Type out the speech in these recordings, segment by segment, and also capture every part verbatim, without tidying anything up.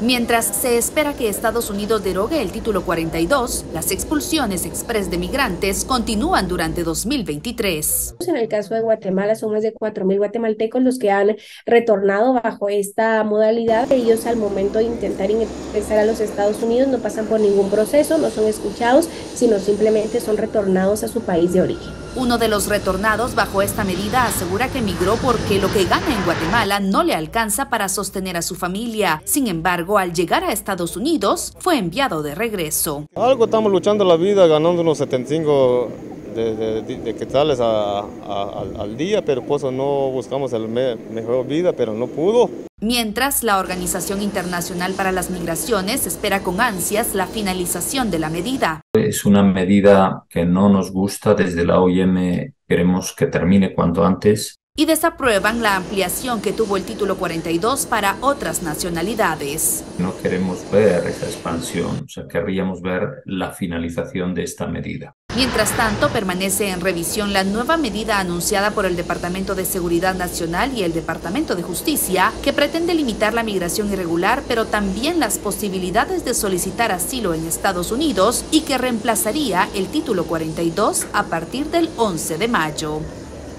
Mientras se espera que Estados Unidos derogue el Título cuarenta y dos, las expulsiones express de migrantes continúan durante dos mil veintitrés. En el caso de Guatemala son más de cuatro mil guatemaltecos los que han retornado bajo esta modalidad. Ellos al momento de intentar ingresar a los Estados Unidos no pasan por ningún proceso, no son escuchados, sino simplemente son retornados a su país de origen. Uno de los retornados bajo esta medida asegura que migró porque lo que gana en Guatemala no le alcanza para sostener a su familia. Sin embargo, al llegar a Estados Unidos, fue enviado de regreso. Algo estamos luchando la vida, ganando unos setenta y cinco de, de, de, de quetzales a, a, a, al día, pero pues no buscamos el me, mejor vida, pero no pudo. Mientras, la Organización Internacional para las Migraciones espera con ansias la finalización de la medida. Es una medida que no nos gusta, desde la O I M queremos que termine cuanto antes. Y desaprueban la ampliación que tuvo el Título cuarenta y dos para otras nacionalidades. No queremos ver esa expansión, o sea, querríamos ver la finalización de esta medida. Mientras tanto, permanece en revisión la nueva medida anunciada por el Departamento de Seguridad Nacional y el Departamento de Justicia, que pretende limitar la migración irregular, pero también las posibilidades de solicitar asilo en Estados Unidos, y que reemplazaría el Título cuarenta y dos a partir del once de mayo.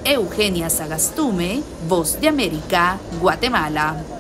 Eugenia Sagastume, Voz de América, Guatemala.